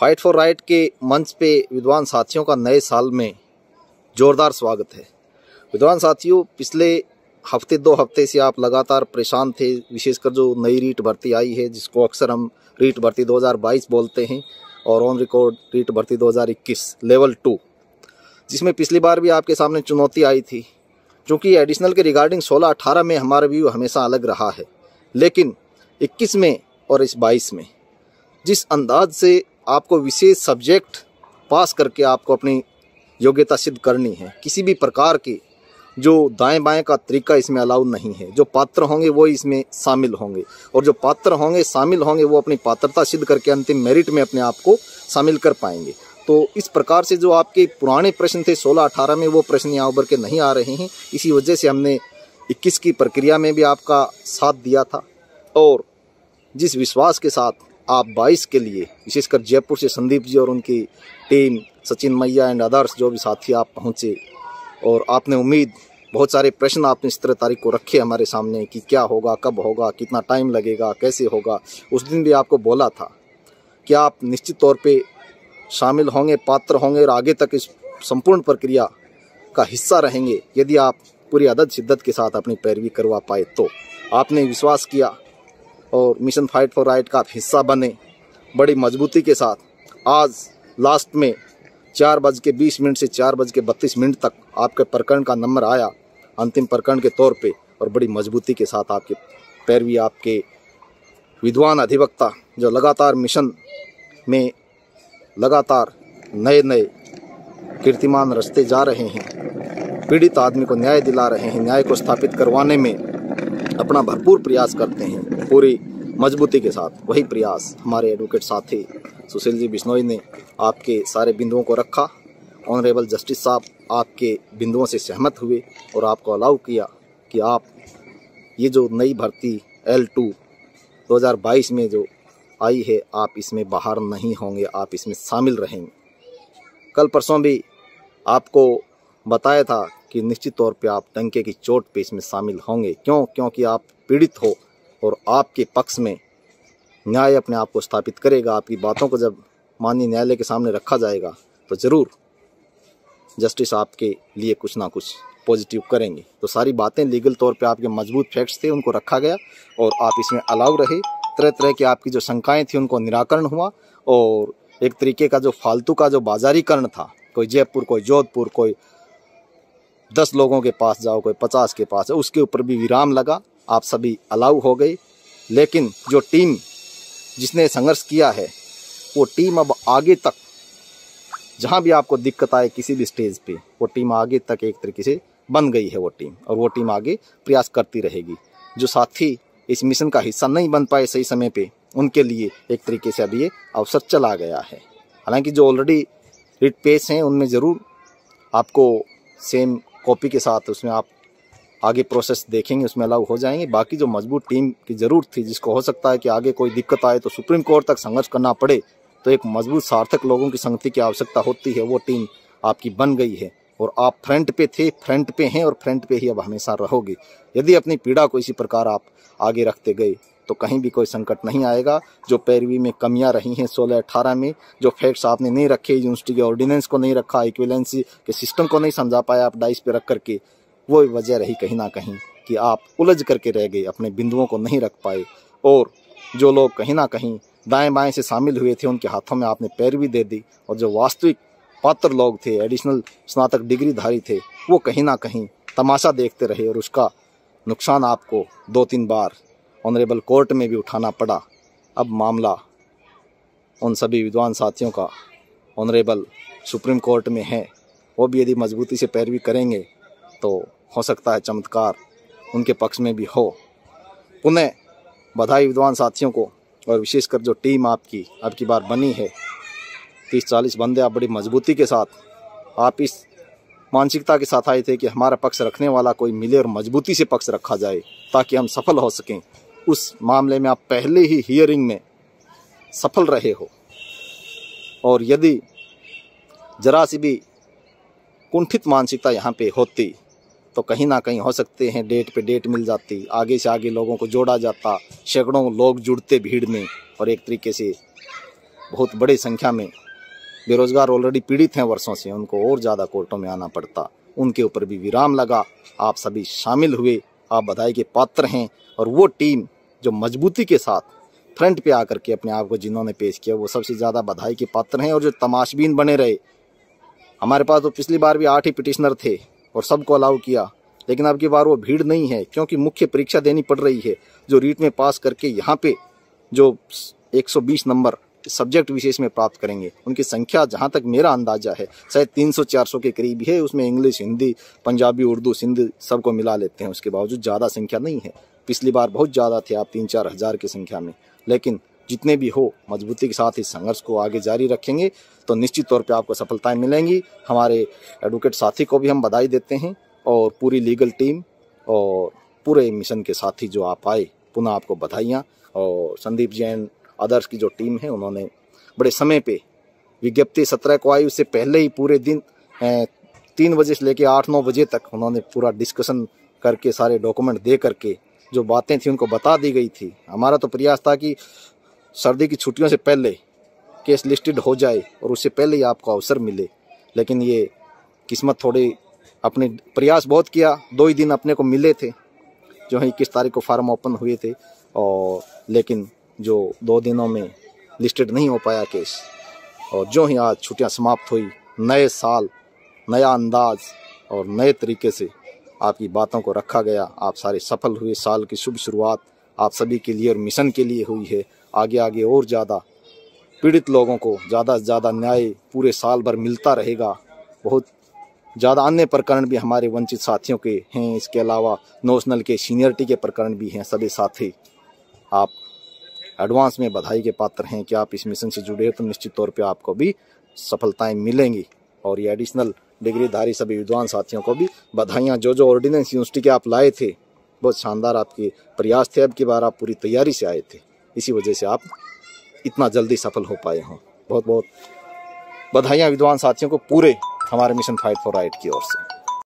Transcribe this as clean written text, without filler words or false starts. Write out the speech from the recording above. Fight for right के मंच पे विद्वान साथियों का नए साल में जोरदार स्वागत है। विद्वान साथियों, पिछले हफ्ते दो हफ्ते से आप लगातार परेशान थे, विशेषकर जो नई रीट भर्ती आई है, जिसको अक्सर हम रीट भर्ती 2022 बोलते हैं और ऑन रिकॉर्ड रीट भर्ती 2021 लेवल 2, जिसमें पिछली बार भी आपके सामने चुनौती आई थी। चूँकि एडिशनल के रिगार्डिंग 16-18 में हमारा व्यू हमेशा अलग रहा है, लेकिन 21 में और इस 22 में जिस अंदाज से आपको विशेष सब्जेक्ट पास करके आपको अपनी योग्यता सिद्ध करनी है, किसी भी प्रकार की जो दाएं बाएं का तरीका इसमें अलाउ नहीं है। जो पात्र होंगे वो इसमें शामिल होंगे और जो पात्र होंगे शामिल होंगे वो अपनी पात्रता सिद्ध करके अंतिम मेरिट में अपने आप को शामिल कर पाएंगे। तो इस प्रकार से जो आपके पुराने प्रश्न थे 16-18 में, वो प्रश्न यहाँ उभर के नहीं आ रहे हैं। इसी वजह से हमने 21 की प्रक्रिया में भी आपका साथ दिया था और जिस विश्वास के साथ आप 22 के लिए विशेषकर जयपुर से संदीप जी और उनकी टीम सचिन मैया एंड आदर्श जो भी साथी आप पहुँचे और आपने उम्मीद बहुत सारे प्रश्न आपने 17 तारीख को रखे हमारे सामने कि क्या होगा, कब होगा, कितना टाइम लगेगा, कैसे होगा। उस दिन भी आपको बोला था कि आप निश्चित तौर पे शामिल होंगे, पात्र होंगे और आगे तक इस संपूर्ण प्रक्रिया का हिस्सा रहेंगे यदि आप पूरी अदद शिद्दत के साथ अपनी पैरवी करवा पाए। तो आपने विश्वास किया और मिशन फाइट फॉर राइट का आप हिस्सा बने बड़ी मजबूती के साथ। आज लास्ट में 4:20 से 4:32 तक आपके प्रकरण का नंबर आया अंतिम प्रकरण के तौर पे और बड़ी मजबूती के साथ आपके पैरवी आपके विद्वान अधिवक्ता जो लगातार मिशन में लगातार नए नए कीर्तिमान रचते जा रहे हैं, पीड़ित आदमी को न्याय दिला रहे हैं, न्याय को स्थापित करवाने में अपना भरपूर प्रयास करते हैं पूरी मजबूती के साथ। वही प्रयास हमारे एडवोकेट साथी सुशील जी बिश्नोई ने आपके सारे बिंदुओं को रखा। ऑनरेबल जस्टिस साहब आपके बिंदुओं से सहमत हुए और आपको अलाउ किया कि आप ये जो नई भर्ती L2 2022 में जो आई है, आप इसमें बाहर नहीं होंगे, आप इसमें शामिल रहेंगे। कल परसों भी आपको बताया था कि निश्चित तौर पे आप डंके की चोट पे इसमें शामिल होंगे। क्योंकि आप पीड़ित हो और आपके पक्ष में न्याय अपने आप को स्थापित करेगा। आपकी बातों को जब माननीय न्यायालय के सामने रखा जाएगा तो ज़रूर जस्टिस आपके लिए कुछ ना कुछ पॉजिटिव करेंगे। तो सारी बातें लीगल तौर पे आपके मजबूत फैक्ट्स थे, उनको रखा गया और आप इसमें अलाउ रहे। तरह तरह की आपकी जो शंकाएं थी उनको निराकरण हुआ और एक तरीके का जो फालतू का जो बाजारीकरण था, कोई जयपुर, कोई जोधपुर, कोई 10 लोगों के पास जाओ, कोई 50 के पास, उसके ऊपर भी विराम लगा। आप सभी अलाउ हो गए। लेकिन जो टीम जिसने संघर्ष किया है वो टीम अब आगे तक जहाँ भी आपको दिक्कत आए किसी भी स्टेज पे, वो टीम आगे तक एक तरीके से बन गई है वो टीम, और वो टीम आगे प्रयास करती रहेगी। जो साथी इस मिशन का हिस्सा नहीं बन पाए सही समय पे, उनके लिए एक तरीके से अभी ये अवसर चला गया है। हालांकि जो ऑलरेडी रीट पेज हैं उनमें ज़रूर आपको सेम कॉपी के साथ उसमें आप आगे प्रोसेस देखेंगे, उसमें अलाउ हो जाएंगे। बाकी जो मजबूत टीम की ज़रूरत थी, जिसको हो सकता है कि आगे कोई दिक्कत आए तो सुप्रीम कोर्ट तक संघर्ष करना पड़े, तो एक मजबूत सार्थक लोगों की संगति की आवश्यकता होती है, वो टीम आपकी बन गई है। और आप फ्रंट पे थे, फ्रंट पे हैं और फ्रंट पे ही अब हमेशा रहोगे। यदि अपनी पीड़ा को इसी प्रकार आप आगे रखते गए तो कहीं भी कोई संकट नहीं आएगा। जो पैरवी में कमियां रही हैं 16-18 में, जो फैक्ट्स आपने नहीं रखे, यूनिवर्सिटी के ऑर्डिनेंस को नहीं रखा, इक्विवेलेंसी के सिस्टम को नहीं समझा पाया आप डाइस पे रख करके, वो वजह रही कहीं ना कहीं कि आप उलझ करके रह गए, अपने बिंदुओं को नहीं रख पाए। और जो लोग कहीं ना कहीं दाएँ बाएँ से शामिल हुए थे उनके हाथों में आपने पैरवी दे दी और जो वास्तविक पात्र लोग थे, एडिशनल स्नातक डिग्रीधारी थे, वो कहीं ना कहीं तमाशा देखते रहे और उसका नुकसान आपको 2-3 बार ऑनरेबल कोर्ट में भी उठाना पड़ा। अब मामला उन सभी विद्वान साथियों का ऑनरेबल सुप्रीम कोर्ट में है। वो भी यदि मजबूती से पैरवी करेंगे तो हो सकता है चमत्कार उनके पक्ष में भी हो। पुनः बधाई विद्वान साथियों को और विशेषकर जो टीम आपकी अब की बार बनी है, 30-40 बंदे आप बड़ी मजबूती के साथ, आप इस मानसिकता के साथ आए थे कि हमारा पक्ष रखने वाला कोई मिले और मजबूती से पक्ष रखा जाए ताकि हम सफल हो सकें। उस मामले में आप पहले ही हियरिंग में सफल रहे हो और यदि जरा सी भी कुंठित मानसिकता यहाँ पे होती तो कहीं ना कहीं हो सकते हैं डेट पे डेट मिल जाती, आगे से आगे लोगों को जोड़ा जाता, सैकड़ों लोग जुड़ते भीड़ में और एक तरीके से बहुत बड़ी संख्या में बेरोजगार ऑलरेडी पीड़ित हैं वर्षों से, उनको और ज़्यादा कोर्टों में आना पड़ता, उनके ऊपर भी विराम लगा। आप सभी शामिल हुए, आप बधाई के पात्र हैं। और वो टीम जो मजबूती के साथ फ्रंट पे आकर के अपने आप को जिन्होंने पेश किया वो सबसे ज़्यादा बधाई के पात्र हैं। और जो तमाशबीन बने रहे, हमारे पास तो पिछली बार भी 8 ही पिटिशनर थे और सबको अलाउ किया, लेकिन अब की बार वो भीड़ नहीं है क्योंकि मुख्य परीक्षा देनी पड़ रही है। जो रीट में पास करके यहाँ पे जो 120 नंबर सब्जेक्ट विशेष में प्राप्त करेंगे, उनकी संख्या जहाँ तक मेरा अंदाजा है शायद 300-400 के करीब है। उसमें इंग्लिश, हिंदी, पंजाबी, उर्दू, सिंधी सबको मिला लेते हैं, उसके बावजूद ज़्यादा संख्या नहीं है। पिछली बार बहुत ज़्यादा थे आप 3-4 हज़ार की संख्या में, लेकिन जितने भी हो मजबूती के साथ इस संघर्ष को आगे जारी रखेंगे तो निश्चित तौर पे आपको सफलताएं मिलेंगी। हमारे एडवोकेट साथी को भी हम बधाई देते हैं और पूरी लीगल टीम और पूरे मिशन के साथी जो आप आए, पुनः आपको बधाइयाँ। और संदीप जैन, आदर्श की जो टीम है, उन्होंने बड़े समय पे विज्ञप्ति 17 को आई, उससे पहले ही पूरे दिन 3 बजे से लेकर 8-9 बजे तक उन्होंने पूरा डिस्कशन करके सारे डॉक्यूमेंट दे करके जो बातें थी उनको बता दी गई थी। हमारा तो प्रयास था कि सर्दी की छुट्टियों से पहले केस लिस्टेड हो जाए और उससे पहले ही आपको अवसर मिले, लेकिन ये किस्मत थोड़ी, अपने प्रयास बहुत किया, 2 ही दिन अपने को मिले थे जो है 21 तारीख को फार्म ओपन हुए थे, और लेकिन जो 2 दिनों में लिस्टेड नहीं हो पाया केस। और जो ही आज छुट्टियां समाप्त हुई, नए साल, नया अंदाज और नए तरीके से आपकी बातों को रखा गया, आप सारे सफल हुए। साल की शुभ शुरुआत आप सभी के लिए और मिशन के लिए हुई है। आगे आगे और ज़्यादा पीड़ित लोगों को ज़्यादा से ज़्यादा न्याय पूरे साल भर मिलता रहेगा। बहुत ज़्यादा अन्य प्रकरण भी हमारे वंचित साथियों के हैं, इसके अलावा नेशनल के सीनियरिटी के प्रकरण भी हैं। सभी साथी आप एडवांस में बधाई के पात्र हैं कि आप इस मिशन से जुड़े हो, तो निश्चित तौर पे आपको भी सफलताएं मिलेंगी। और ये एडिशनल डिग्रीधारी सभी विद्वान साथियों को भी बधाइयाँ। जो ऑर्डिनेंस यूनिवर्सिटी के आप लाए थे, बहुत शानदार आपके प्रयास थे। अब की बार आप पूरी तैयारी से आए थे, इसी वजह से आप इतना जल्दी सफल हो पाए हों। बहुत बहुत बधाइयाँ विद्वान साथियों को पूरे हमारे मिशन फाइट फॉर राइट की ओर से।